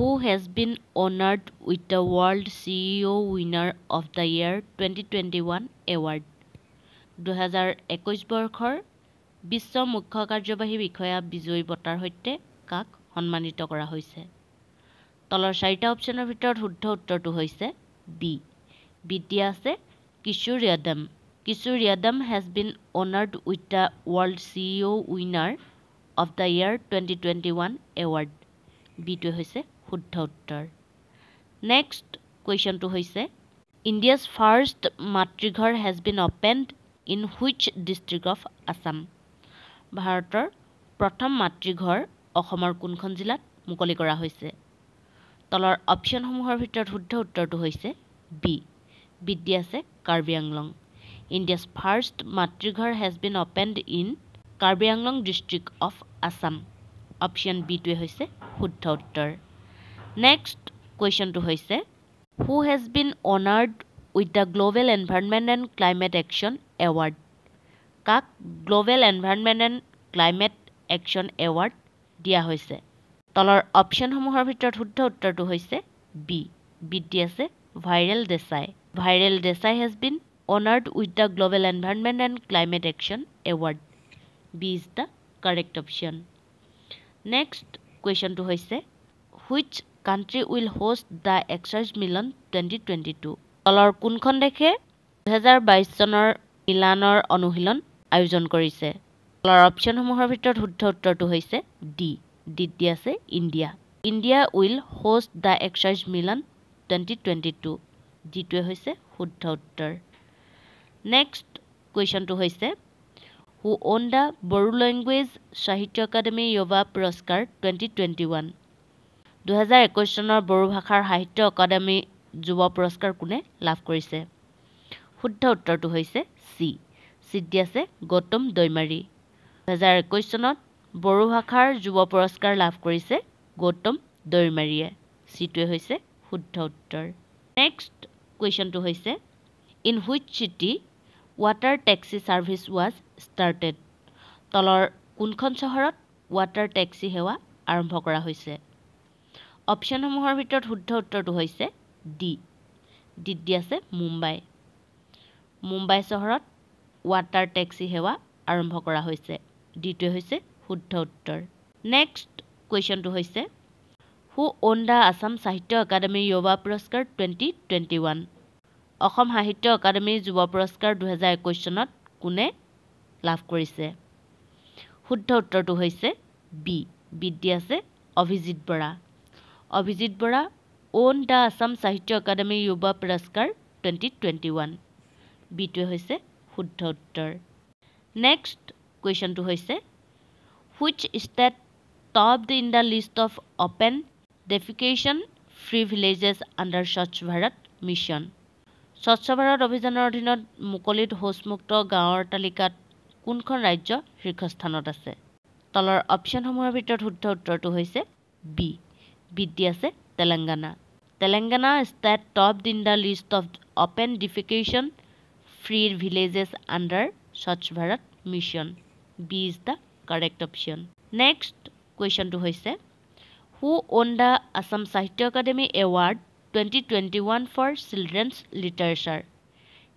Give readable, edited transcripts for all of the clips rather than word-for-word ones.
who has been honored with the World CEO Winner of the Year 2021 Award. 2021 বৰ্ষৰ বিশ্ব মুখ্য কাৰ্যবাহী বিষয়া বিজয়ী বঁটাৰ সৈতে কাক সন্মানিত কৰা হৈছে? তলৰ চাৰিটা অপচনৰ ভিতৰত শুদ্ধ উত্তৰটো হৈছে বি। বিদ্যা আছে কিশোৰ য়াদম। কিশোৰ য়াদম has been honored with the World CEO Winner of the Year 2021 Award. বিটো হৈছে শুদ্ধ উত্তৰ। নেক্সট কুৱেশ্যনটো হৈছে India's first মাতৃঘৰ has been opened in which district of Assam? ভাৰতৰ প্ৰথম মাতৃঘৰ অসমৰ কোনখন জিলাত মুকলি কৰা হৈছে? তলৰ অপচনসমূহৰ ভিতৰত শুদ্ধ উত্তৰটো হৈছে বি। বিদ্যা আছে Karbi Anglong. India's first মাতৃঘৰ has been opened in Karbi Anglong district of Assam. অপচন বিটোৱে হৈছে শুদ্ধ উত্তৰ। নেক্সট কুৱেশ্যনটো হৈছে Who has been honored with the Global Environment and Climate Action Award? কাক Global Environment and Climate Action Award দিয়া হৈছে? তলৰ অপচনসমূহৰ ভিতৰত শুদ্ধ উত্তৰটো হৈছে বি। বিটি আছে Viral Desai. Viral Desai has been honored with the Global Environment and Climate Action Award. B is the correct option. Next question to hoise, which country will host the Exercise Milan 2022? Tolor kunkhon dekhe 2022 sonor Milanor onuhilon ayojon korise. Tolor option humuhor bhitor shuddho uttor tu hoise D. D ase India. India will host the Exercise Milan 2022. D tu hoise shuddho uttor. Next question to hoise, who won the Boru Language Sahitya Academy Yoga Puruskar 2021? 2021 চনৰ বড়ো ভাষাৰ সাহিত্য academy যুৱ পুৰস্কাৰ কোনে লাভ কৰিছে? শুদ্ধ উত্তৰটো হৈছে সি। সিদ্ধি আছে গৌতম দৈমাৰী। 2021 চনত বড়ো ভাষাৰ যুৱ পুৰস্কাৰ লাভ কৰিছে গৌতম দৈমাৰীয়ে। সিটোৱে হৈছে শুদ্ধ উত্তৰ। নেক্সট কুৱেশ্যনটো হৈছে in which city water taxi service was started. তলৰ কোনখন চহৰত water taxi সেৱা আৰম্ভ কৰা হৈছে? অপচনসমূহৰ ভিতৰত শুদ্ধ উত্তৰটো হৈছে ডি। ডি আছে মুম্বাই। মুম্বাই চহৰত water taxi সেৱা আৰম্ভ কৰা হৈছে। ডিটো হৈছে শুদ্ধ উত্তৰ। নেক্সট কুৱেশ্যনটো হৈছে who on the Assam Sahitya academy yoga পুৰস্কাৰ 2021? অসম সাহিত্য একাডেমি যুৱ পুৰস্কাৰ 2021 চনত কোনে লাভ কৰিছে? শুদ্ধ উত্তৰটো হৈছে বি। বিটি আছে অভিজিত বৰা। অভিজিত বৰা ওন দা আসাম সাহিত্য একাডেমি যুৱ পুৰস্কাৰ 2021। বিটো হৈছে শুদ্ধ উত্তৰ। নেক্সট কুৱেশ্যনটো হৈছে which state topped in the list of open defecation free villages under স্বচ্ছ ভাৰত মিছন? স্বচ্ছ ভাৰত অভিযানৰ অধীনত মুকলিত শৌচমুক্ত গাঁৱৰ তালিকাত কোনখন ৰাজ্য শীৰ্ষস্থানত আছে? তলৰ অপচনসমূহৰ ভিতৰত শুদ্ধ উত্তৰটো হৈছে বি। বিটি আছে Telangana. Telangana state top in the list of open defecation free villages under স্বচ্ছ Bharat mission. B is the correct option. Next কুৱেশ্যনটো হৈছে who won the Assam Sahitya Akademi award 2021 for Children's Literature?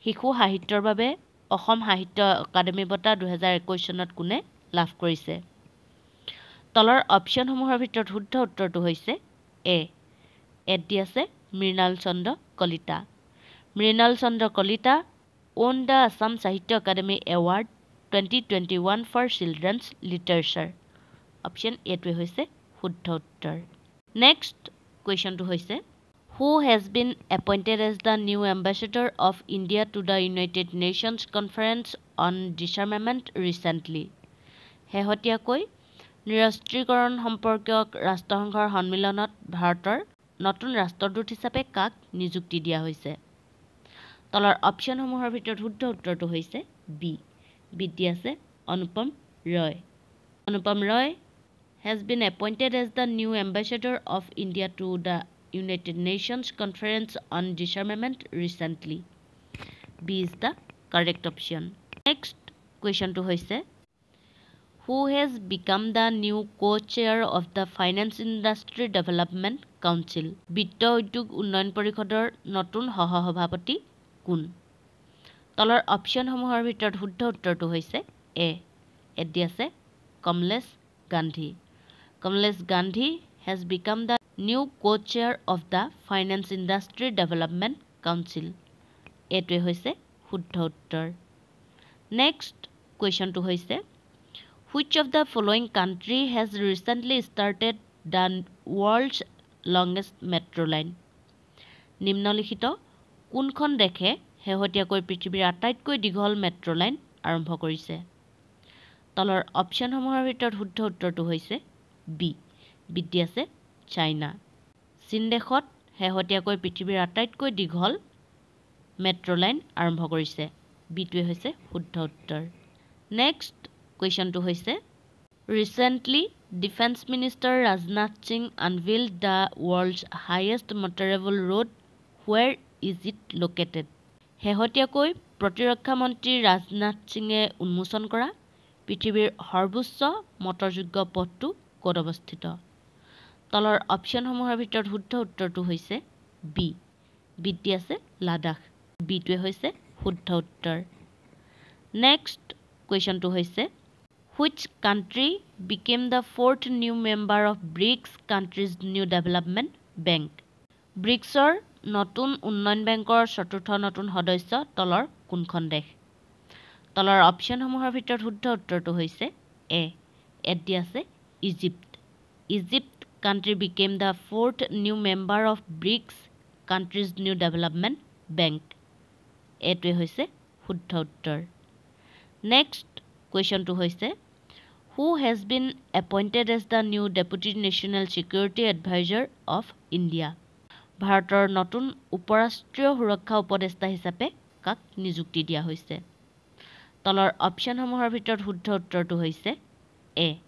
শিশু সাহিত্যৰ বাবে অসম সাহিত্য একাডেমি বঁটা 2021 চনত কোনে লাভ কৰিছে? তলৰ অপচনসমূহৰ ভিতৰত শুদ্ধ উত্তৰটো হৈছে এ। এড আছে Mrinal Chandra Kalita. Mrinal Chandra Kalita won the Assam Sahitya Akademi award 2021 for Children's Literature। অপচন এটোৱে হৈছে শুদ্ধ উত্তৰ। নেক্সট কুৱেশ্যনটো হৈছে who has been appointed as the new ambassador of India to the United Nations Conference on Disarmament recently? Hehotiakoi, nirastrikaron homporkyo rastrahonghor honmilonot Bharator, notun rastrodut hisabe kak nijukti dia hoise? Tolor option homohor bhitor shuddho uttor tu hoise B. Biti ase Anupam Roy. Anupam Roy has been appointed as the new ambassador of India to the United Nations Conference on Disarmament recently. B is the correct option. Next question to hoise, who has become the new co-chair of the Finance Industry Development Council. Bitta Udyog Unnayan Porikodor Notun Hoho Hobhapati Kun. Talar option hamuhar bhitor shuddho uttor tu hoise A. Edi ase Kamlesh Gandhi. Kamlesh Gandhi has become the new co-chair of the Finance Industry Development Council. Etwe hoise shuddho uttor. Next question to hoise. Which of the following country has recently started the world's longest metro line? Nimnolikhito kunkhon dekhe hehotiakoi prithibir atatkoi dighol metro line arambho korise. Tolor option hamuhar bhitor shuddho uttor tu hoise B. Vidya ase China. Chin dekhot hehotiakoi prithibir atatkoi dighol metro line arambho korise. B tu hoise shuddho uttor. Next question to hoise. Recently, Defense Minister Rajnath Singh unveiled the world's highest motorable road. Where is it located? Hehotiakoi, Protirakha Mantri Rajnath Singhe unmochon kora, Prithibir Harbuscha motorjogyo pothtu kot obosthito. Tolor option hamuhar bhitor shuddho uttor tu hoise B. Vidya ase Ladakh. B tu hoise shuddho uttor. Next question to hoise. Which country became the fourth new member of BRICS countries' new development bank? BRICS or Notun Unnayan Bank or Chaturtha Notun Hodoisya Tolor Kunkhon Desh? Tolor option hamuhar bhitor shuddho uttor tu hoise A. Edi ase Egypt. Egypt country became the fourth new member of BRICS countries' new development bank. Etwe hoise shuddho uttor. Next question to hoise. Who has been appointed as the new Deputy National Security Advisor of India? Bharator Notun Uparashtriya Surakha Upadeshta hisabe kak niyukti diya hoise. Tolor option hamuhar bhitor shuddho uttor tu hoise A.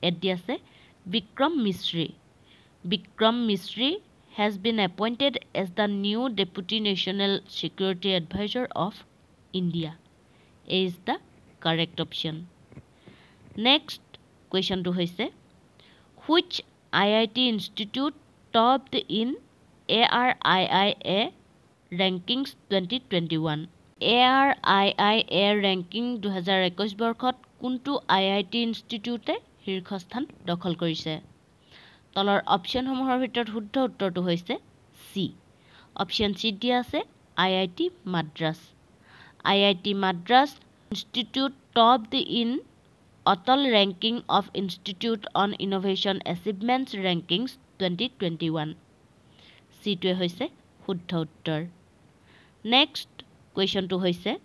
Edi ase Vikram Misri. Vikram Misri has been appointed as the new Deputy National Security Advisor of India. A is the correct option. Next question to hoise. Which IIT institute topped in ARIIA rankings 2021? ARIIA ranking 2021 borkhot kuntu IIT institute hirkhasthan dokhol korise. Tolor option hamuhar bhitor shuddho uttor tu hoise C. Option C dia ase IIT Madras. IIT Madras Institute topped in Atal ranking of Institute on Innovation Achievements Rankings 2021. C to hoise shuddho uttor. Next question to hoise.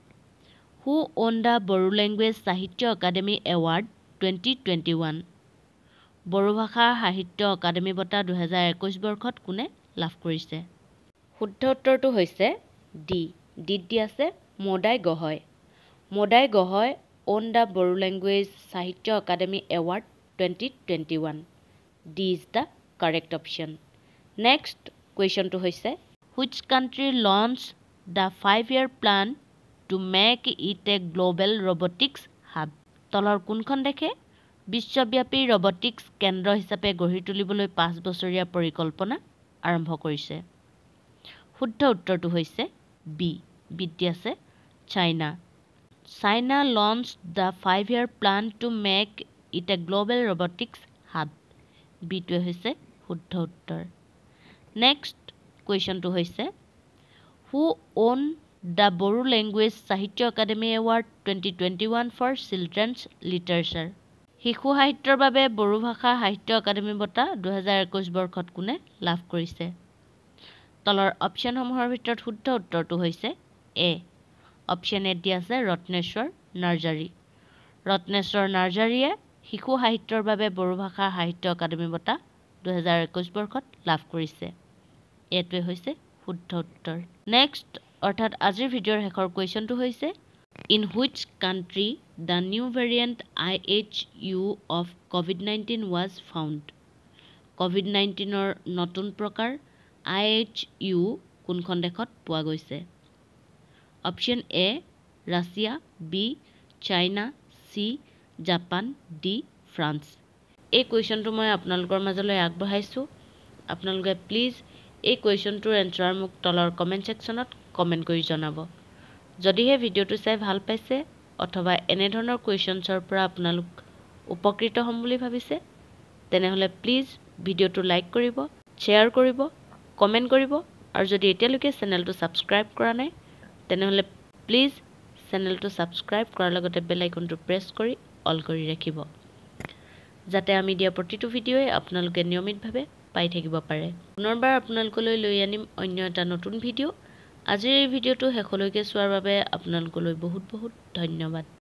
Who won the Boru Language Sahitya Academy Award 2021? Boru Bhasha Sahitya Academy Bata 2021 borkhot kune lav korise. Shuddho uttor tu hoise D. D dia ase Modai Gohoi. Modai Gohoi won the Boru Language Sahitya Academy Award 2021. D is the correct option. Next question to hoise. Which country launched the 5-year plan to make it a global robotics hub? Tolor kunkhon dekhe Bishwabyapi robotics kendro hisabe gohi tuliboloi 5 bosoria porikolpona arambho korise. Shuddho uttor tu hoise B. Vidya ase China. China launched the 5-year plan to make it a global robotics hub. B tu hoise shuddho uttor. Next question to hoise. Who won the Boru Language Sahitya Academy Award 2021 for children's literature? Hishu sahityor babe Boru Bhasha Sahitya Academy Bata 2021 borkhot kune lav korise. Tolor option hamuhar bhitor shuddho uttor tu hoise A. Option A dia ase Ratneshwar Narjari. Ratneshwar Narjariye Hishu sahityor babe Boru Bhasha Sahitya Academy Bata 2021 borkhot lav korise. A tu hoise shuddho uttor. Next orthat ajir video hekhor question tu hoise. In which country the new variant IHU of COVID-19 was found? COVID-19 or notun prakar IHU kunkhon dekhot poa goise? Option A Russia, B China, C Japan D France A question तो मैं आपनलोकर मजले आगबहाइसु आपनलगे please A question टुर answer मुक तलर comment सेक्शनत comment करि जनाबो जदि हे भिडियो टु साइ ভাল পাইছে অথবা এনে ধৰণৰ কোৱেশ্চনছৰ পৰা আপোনালোক উপকৃত হ'ম বুলি ভাবিছে তেনেহলে প্লিজ ভিডিওটো লাইক কৰিব শেয়ার কৰিব কমেন্ট কৰিব আৰু যদি এতিয়ালৈকে চেনেলটো সাবস্ক্রাইব কৰা নাই তেনেহলে প্লিজ চেনেলটো সাবস্ক্রাইব কৰাৰ লগতে বেল আইকনটো প্ৰেছ কৰি অল কৰি ৰাখিব যাতে আমি দিয়া প্ৰতিটো ভিডিওয়ে আপোনালোকে নিয়মিতভাৱে পাই থাকিব পাৰে পুনৰবাৰ আপোনালোকলৈ লৈ আনিম অন্য এটা নতুন ভিডিও আজিৰ ভিডিওটো হেকলৈকে চোৱাৰ বাবে আপোনালোকলৈ বহুত বহুত ধন্যবাদ।